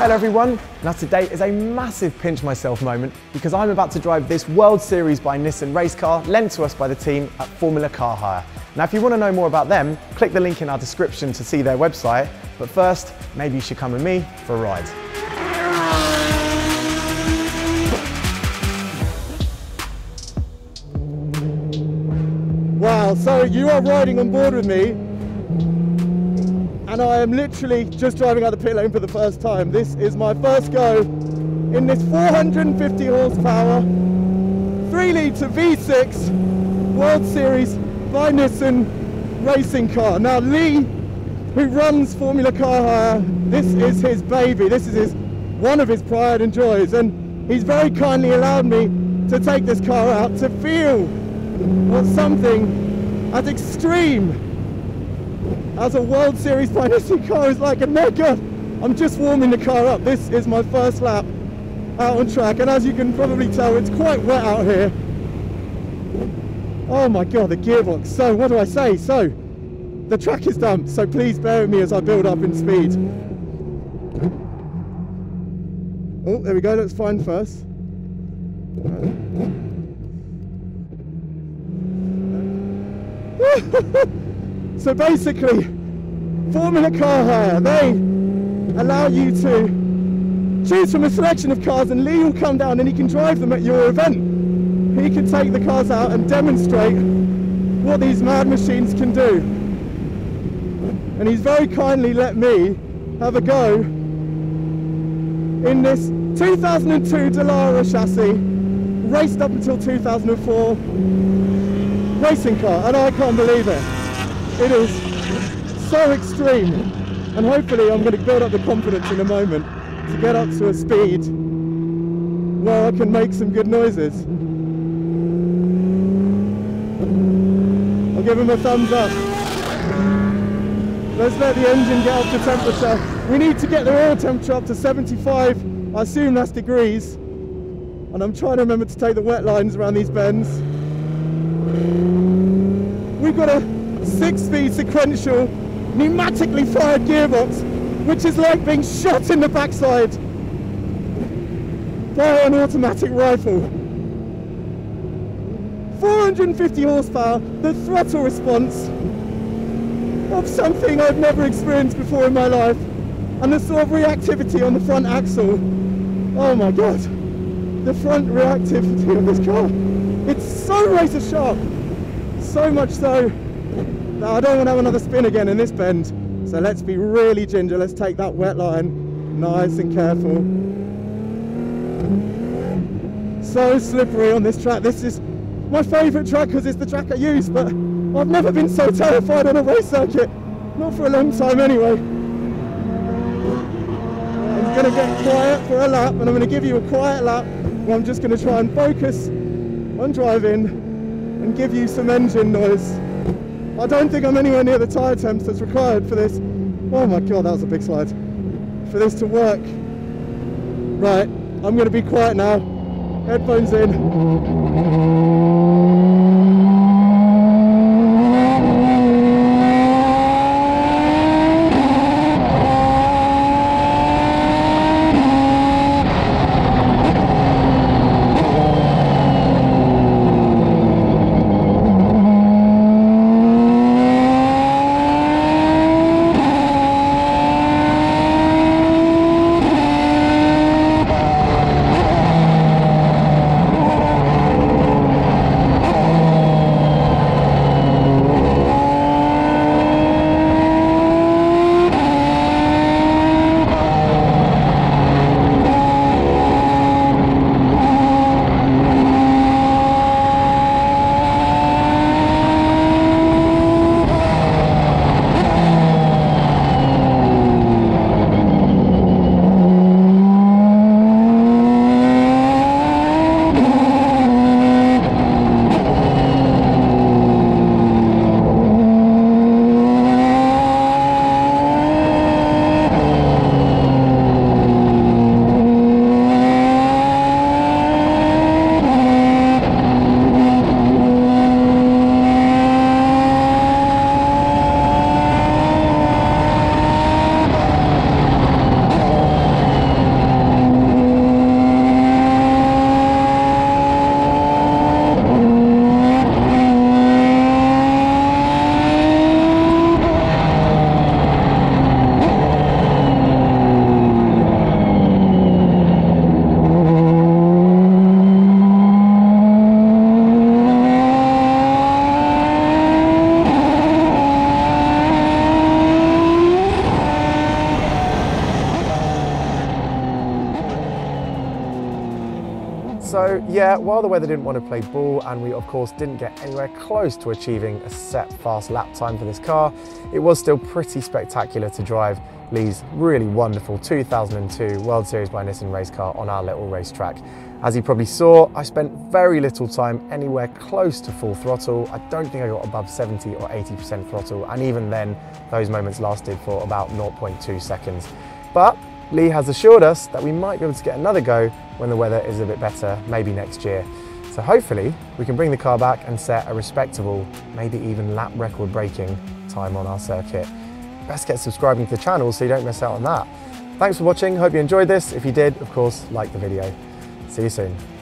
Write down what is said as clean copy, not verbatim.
Hello everyone, now today is a massive pinch myself moment because I'm about to drive this World Series by Nissan race car lent to us by the team at Formula Car Hire. Now if you want to know more about them, click the link in our description to see their website, but first maybe you should come with me for a ride. Wow, so you are riding on board with me. And I am literally just driving out the pit lane for the first time. This is my first go in this 450 horsepower, 3-litre V6 World Series by Nissan racing car. Now Lee, who runs Formula Car Hire, this is his baby. This is one of his pride and joys. And he's very kindly allowed me to take this car out to feel what something as extreme as a World Series by Nissan car is like. And mega, I'm just warming the car up. This is my first lap out on track, and as you can probably tell, it's quite wet out here. Oh my god, the gearbox. So what do I say? So the track is damp, so please bear with me as I build up in speed. Oh, there we go, let's find first. So basically, Formula Car Hire, they allow you to choose from a selection of cars, and Lee will come down and he can drive them at your event. He can take the cars out and demonstrate what these mad machines can do. And he's very kindly let me have a go in this 2002 Dallara chassis, raced up until 2004, racing car, and I can't believe it. It is so extreme, and hopefully I'm going to build up the confidence in a moment to get up to a speed where I can make some good noises. I'll give him a thumbs up. Let's let the engine get up to temperature. We need to get the oil temperature up to 75, I assume that's degrees, and I'm trying to remember to take the wet lines around these bends. We've got a 6-speed sequential pneumatically fired gearbox, which is like being shot in the backside by an automatic rifle. 450 horsepower, the throttle response of something I've never experienced before in my life, and the sort of reactivity on the front axle. Oh my god, the front reactivity of this car. It's so razor sharp, so much so. Now, I don't want to have another spin again in this bend, so let's be really ginger. Let's take that wet line nice and careful. So slippery on this track. This is my favourite track because it's the track I use, but I've never been so terrified on a race circuit. Not for a long time anyway. I'm going to get quiet for a lap, and I'm going to give you a quiet lap where I'm just going to try and focus on driving and give you some engine noise. I don't think I'm anywhere near the tyre temps that's required for this. Oh my god, that was a big slide. For this to work. Right, I'm going to be quiet now. Headphones in. So yeah, while the weather didn't want to play ball and we of course didn't get anywhere close to achieving a set fast lap time for this car, it was still pretty spectacular to drive Lee's really wonderful 2002 World Series by Nissan race car on our little racetrack. As you probably saw, I spent very little time anywhere close to full throttle. I don't think I got above 70 or 80% throttle, and even then those moments lasted for about 0.2 seconds. But Lee has assured us that we might be able to get another go when the weather is a bit better, maybe next year. So hopefully we can bring the car back and set a respectable, maybe even lap record breaking time on our circuit. Best get subscribing to the channel so you don't miss out on that. Thanks for watching, hope you enjoyed this. If you did, of course, like the video. See you soon.